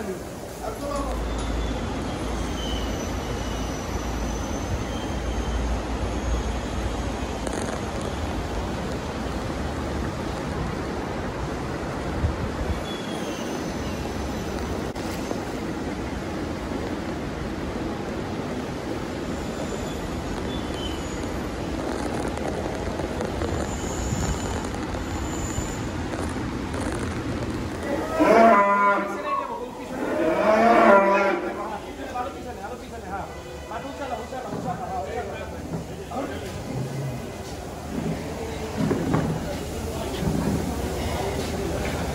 value.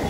that?